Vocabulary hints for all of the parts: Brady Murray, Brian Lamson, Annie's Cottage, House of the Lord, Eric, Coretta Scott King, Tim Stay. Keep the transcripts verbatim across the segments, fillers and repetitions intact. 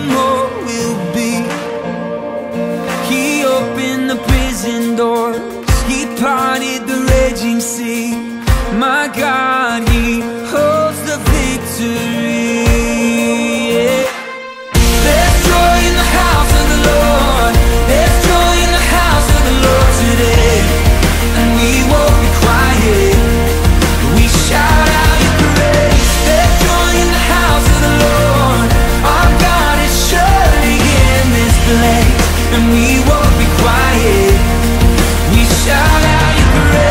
the more we'll be. He opened the prison doors, he parted the raging sea. My God, he holds the victory. There's joy in the house of the Lord. There's joy in the house of the Lord today. And we won't be quiet. We shout out your praise. There's joy in the house of the Lord. Our God is surely in this place. And we won't be quiet. We shout out your praise.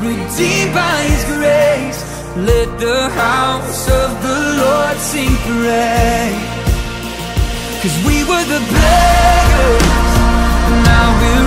Redeemed by his grace, let the house of the Lord sing praise. Cause we were the beggars, now we're